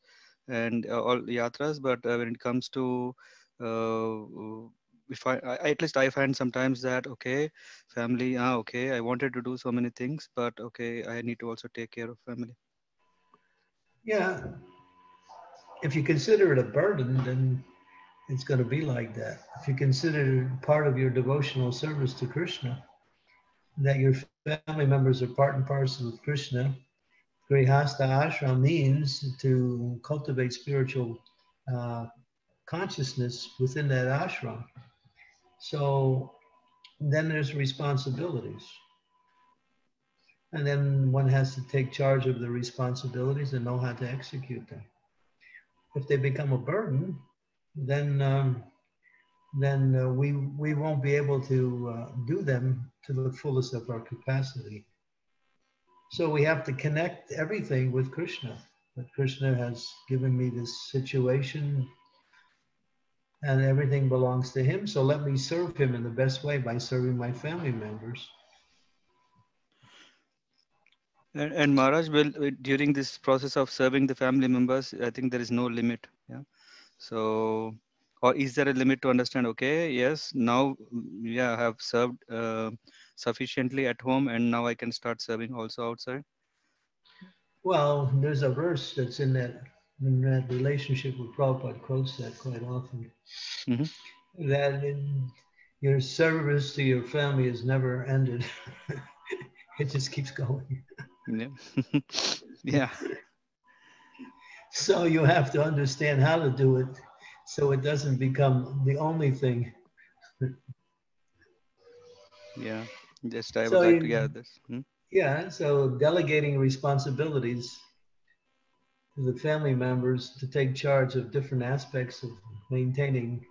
and all yatras. But when it comes to, at least I find sometimes that, okay, family, okay, I wanted to do so many things, but okay, I need to also take care of family. Yeah, if you consider it a burden, then it's going to be like that. If you consider it part of your devotional service to Krishna, that your family members are part and parcel of Krishna, Grihastha Ashram means to cultivate spiritual consciousness within that ashram. So then there's responsibilities. And then one has to take charge of the responsibilities and know how to execute them. If they become a burden, then we won't be able to do them to the fullest of our capacity. So we have to connect everything with Krishna. But Krishna has given me this situation and everything belongs to him. So let me serve him in the best way by serving my family members. And Maharaj, will, during this process of serving the family members, I think there is no limit. Yeah. So, or is there a limit to understand, okay, yes, now, yeah, I have served sufficiently at home and now I can start serving also outside? Well, there's a verse that's in that relationship with Prabhupada quotes that quite often, that your service to your family is never ended. It just keeps going. Yeah. Yeah. So you have to understand how to do it so it doesn't become the only thing. Yeah, just I would like to gather this. Yeah, so delegating responsibilities to the family members to take charge of different aspects of maintaining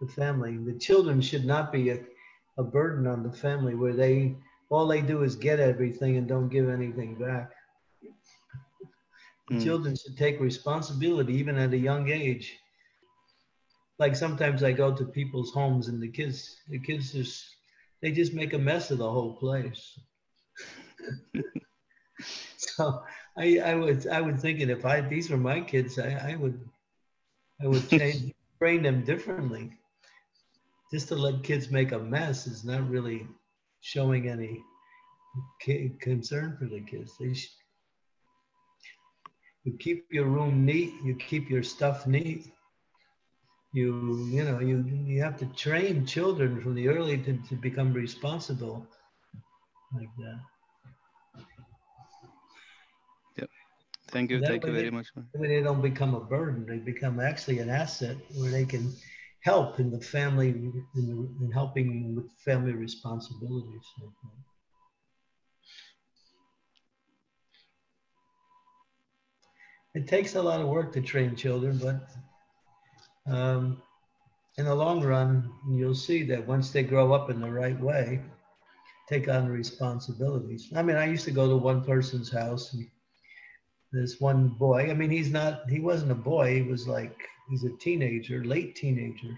the family. The children should not be a burden on the family where they, all they do is get everything and don't give anything back. Children should take responsibility even at a young age. Like sometimes I go to people's homes and the kids just make a mess of the whole place. So I was thinking if these were my kids, I would change, train them differently. Just to let kids make a mess is not really showing any concern for the kids. You keep your room neat. You keep your stuff neat. You have to train children from the early to become responsible like that. Thank you. Thank you very much. They don't become a burden. They become actually an asset where they can help in the family, in helping with family responsibilities. It takes a lot of work to train children, but in the long run, you'll see that once they grow up in the right way, take on responsibilities. I mean, I used to go to one person's house and this one boy, I mean, he wasn't a boy, he's a teenager, late teenager.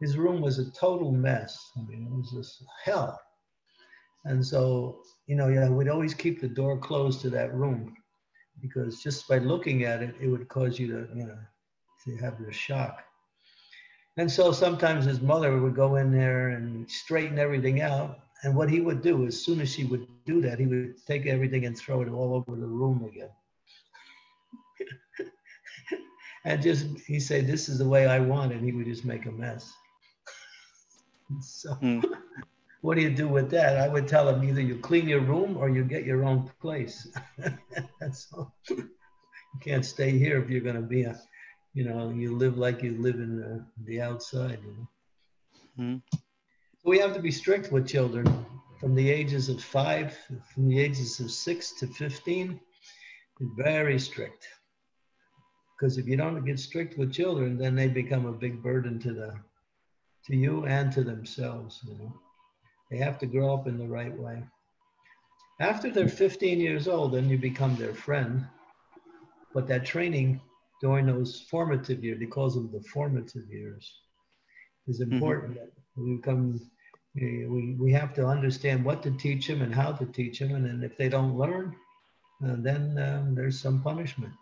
His room was a total mess. I mean, it was just hell. And so, we'd always keep the door closed to that room because just by looking at it, it would cause you to, to have this shock. And so sometimes his mother would go in there and straighten everything out. And what he would do, as soon as she would do that, he would take everything and throw it all over the room again. And he said, this is the way I want it. He would just make a mess. So what do you do with that? I would tell him either you clean your room or you get your own place. That's all. You can't stay here if you're going to be you live like you live in the outside. So we have to be strict with children from the ages of 5, from the ages of 6 to 15, very strict. Because if you don't get strict with children, then they become a big burden to you and to themselves. They have to grow up in the right way. After they're 15 years old, then you become their friend. But that training during those formative years, he calls them the formative years, is important. We have to understand what to teach them and how to teach them. And then if they don't learn, then there's some punishment.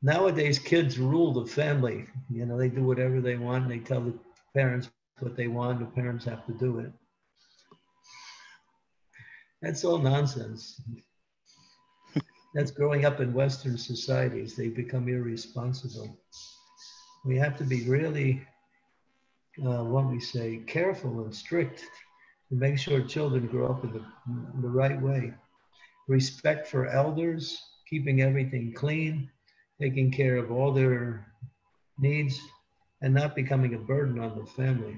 Nowadays, kids rule the family. They do whatever they want. And they tell the parents what they want. The parents have to do it. That's all nonsense. That's growing up in Western societies. They become irresponsible. We have to be really, careful and strict to make sure children grow up in the right way. Respect for elders, keeping everything clean, taking care of all their needs and not becoming a burden on the family.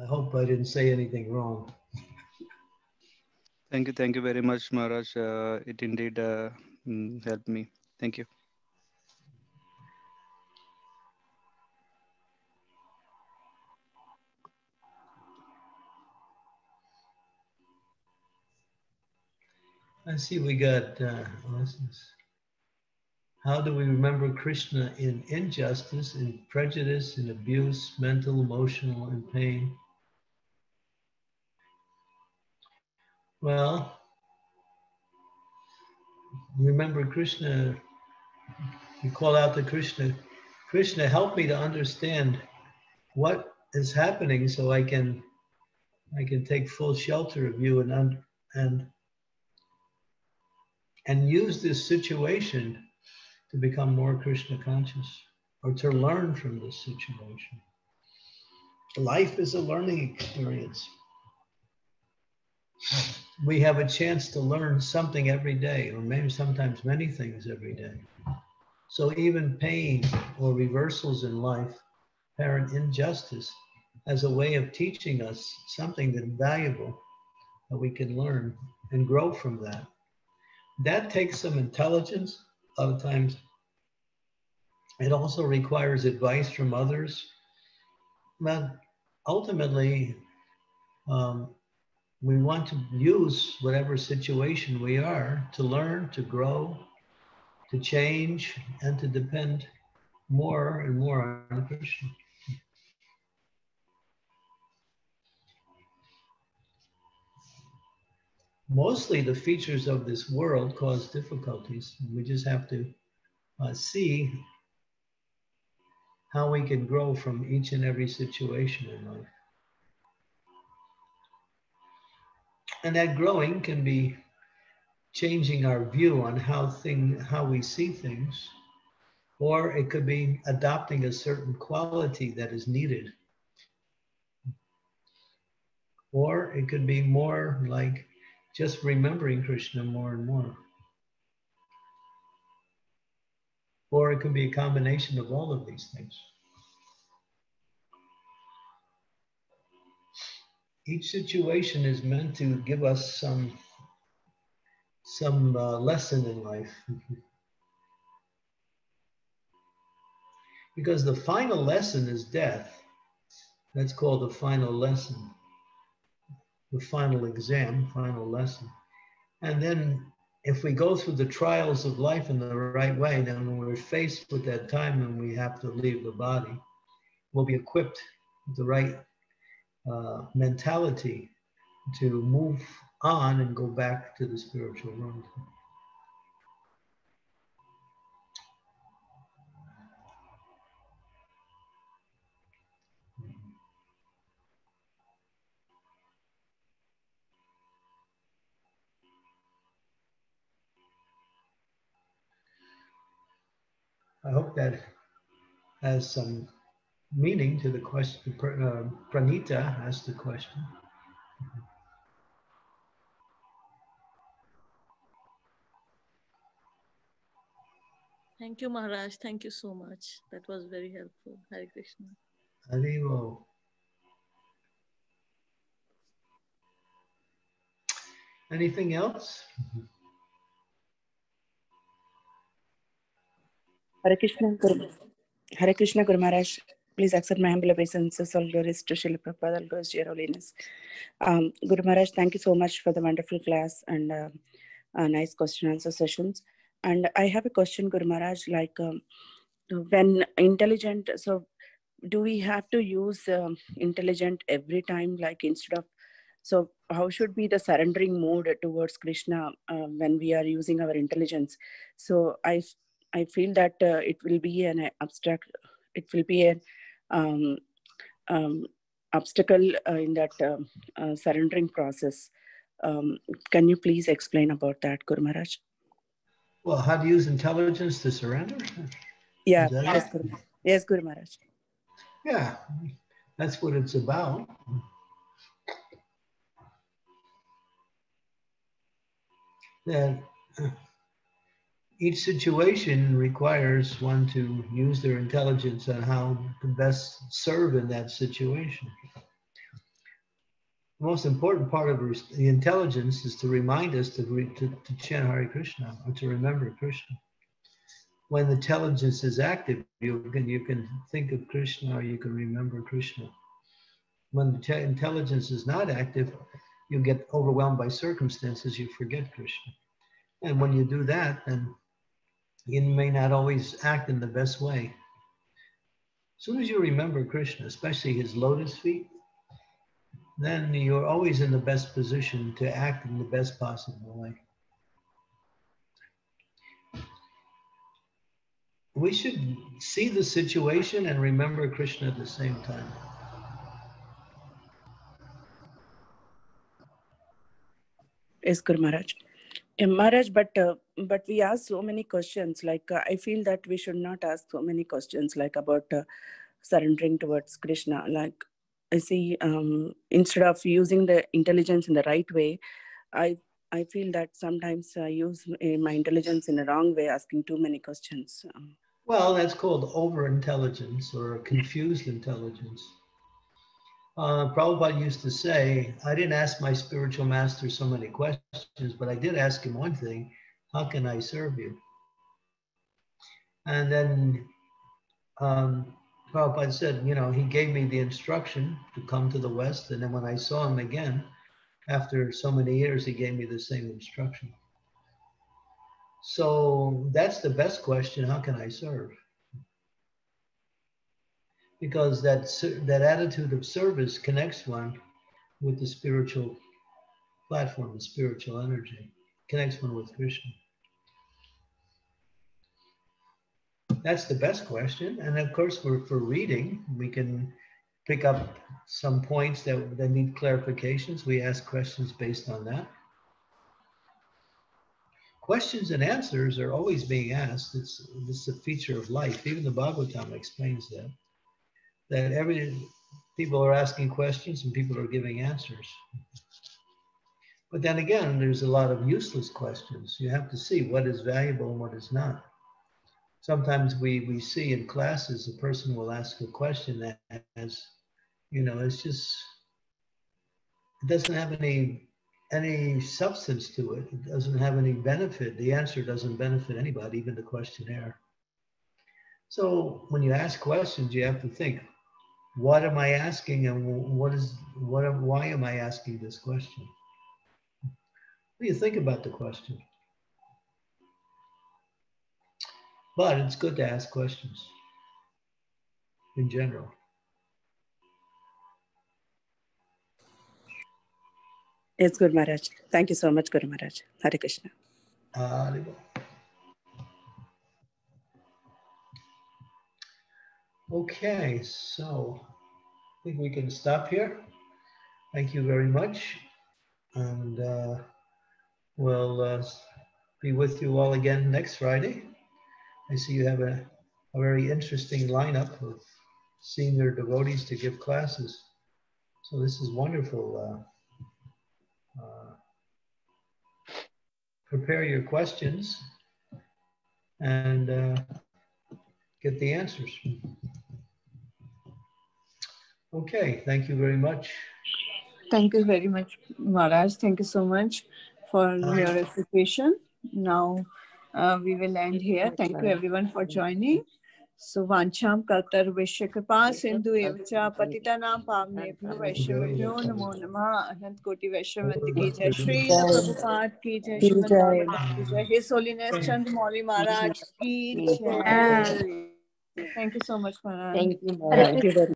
I hope I didn't say anything wrong. Thank you. Thank you very much, Maharaj. It indeed helped me. Thank you. I see we got how do we remember Krishna in injustice, in prejudice, in abuse, mental, emotional, and pain? Well, remember Krishna, you call out to Krishna, Krishna, help me to understand what is happening so I can take full shelter of you and use this situation to become more Krishna conscious or to learn from this situation. Life is a learning experience. We have a chance to learn something every day, or maybe sometimes many things every day. So even pain or reversals in life, apparent injustice, as a way of teaching us something that's valuable that we can learn and grow from that. That takes some intelligence. A lot of times, it also requires advice from others. But ultimately, we want to use whatever situation we are to learn, to grow, to change, and to depend more and more on Krishna. Mostly the features of this world cause difficulties. We just have to see how we can grow from each and every situation in life. And that growing can be changing our view on how we see things, or it could be adopting a certain quality that is needed. Or it could be more like just remembering Krishna more and more. Or it could be a combination of all of these things. Each situation is meant to give us some lesson in life. Because the final lesson is death. That's called the final lesson, the final exam, final lesson. And then if we go through the trials of life in the right way, then when we're faced with that time and we have to leave the body, we'll be equipped with the right mentality to move on and go back to the spiritual realm. I hope that has some meaning to the question. Pranita asked the question. Thank you, Maharaj. Thank you so much. That was very helpful. Hare Krishna. Haribo. Anything else? Hare Krishna, Hare Krishna, Guru Maharaj. Please accept my humble obeisances. All glories to Srila Prabhupada, all glories to your holiness. Guru Maharaj, thank you so much for the wonderful class and nice question answer sessions. And I have a question, Guru Maharaj, like when intelligent, so do we have to use intelligent every time, like instead of, so how should be the surrendering mode towards Krishna when we are using our intelligence? So I feel that it will be an abstract, it will be an obstacle in that surrendering process. Can you please explain about that, Guru Maharaj? Well, how to use intelligence to surrender? Yeah, yes, Guru. Yes, Guru Maharaj. Yeah, that's what it's about. That each situation requires one to use their intelligence on how to best serve in that situation. The most important part of the intelligence is to remind us to chant Hare Krishna, or to remember Krishna. When the intelligence is active, you can think of Krishna, or you can remember Krishna. When the intelligence is not active, you get overwhelmed by circumstances, you forget Krishna. And when you do that, then you may not always act in the best way. As soon as you remember Krishna, especially his lotus feet, then you're always in the best position to act in the best possible way. We should see the situation and remember Krishna at the same time. Yes, Guru Maharaj. Maharaj, but we ask so many questions, like I feel that we should not ask so many questions like about surrendering towards Krishna. Like I see, instead of using the intelligence in the right way, I feel that sometimes I use my intelligence in a wrong way, asking too many questions. Well, that's called over-intelligence or confused intelligence. Prabhupada used to say, I didn't ask my spiritual master so many questions, but I did ask him one thing: how can I serve you? And then Prabhupada said, you know, he gave me the instruction to come to the West, and then when I saw him again, after so many years, he gave me the same instruction. So that's the best question, how can I serve? Because that attitude of service connects one with the spiritual platform, the spiritual energy, connects one with Krishna. That's the best question. And of course, for reading, we can pick up some points that need clarifications. We ask questions based on that. Questions and answers are always being asked. It's a feature of life. Even the Bhagavatam explains that. That people are asking questions and people are giving answers. But then again, there's a lot of useless questions. You have to see what is valuable and what is not. Sometimes we see in classes, a person will ask a question that has, you know, it's just, it doesn't have any substance to it. It doesn't have any benefit. The answer doesn't benefit anybody, even the questionnaire. So when you ask questions, you have to think, what am I asking and why am I asking this question? What do you think about the question? But it's good to ask questions in general. It's good, Maharaj. Thank you so much, Guru Maharaj. Hare Krishna. Hare Krishna. Okay, so I think we can stop here. Thank you very much. And we'll be with you all again next Friday. I see you have a very interesting lineup of senior devotees to give classes. So this is wonderful. Prepare your questions and get the answers. Okay, thank you very much. Thank you very much, Maharaj. Thank you so much for your recitation. Now, we will end here. Thank you everyone for joining. So, Vancham Kaltar Vishakapa Sindhu Evcha Patitanam Pavne Vaishnavabhyo Namo Namaha Anant Koti Vaishnavanti Ki Jai Shri Prabhupada Ki Jai Srimad Bhagavatam Ki Jai His Holiness Candramauli Maharaj Ki Jai. Thank you so much, Maharaj. Thank you.